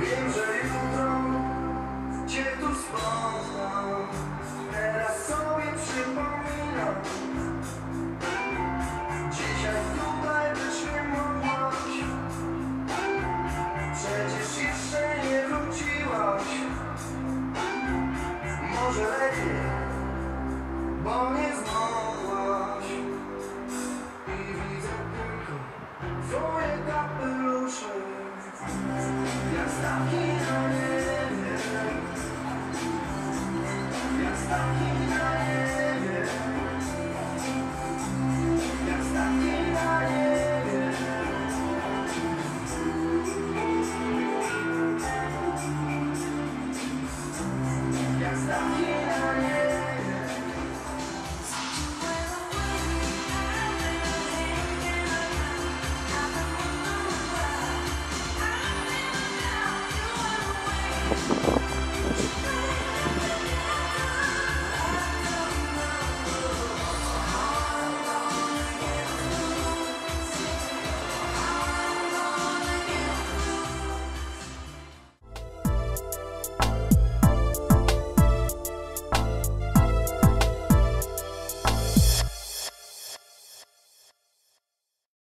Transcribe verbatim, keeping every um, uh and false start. Wiem, że jutro Cię tu spotkam. Teraz sobie przypominam. Dzisiaj tutaj być nie mogłaś. Przecież jeszcze nie wróciłaś. Może lepiej, bo nie znowłaś. I widzę tylko Twoje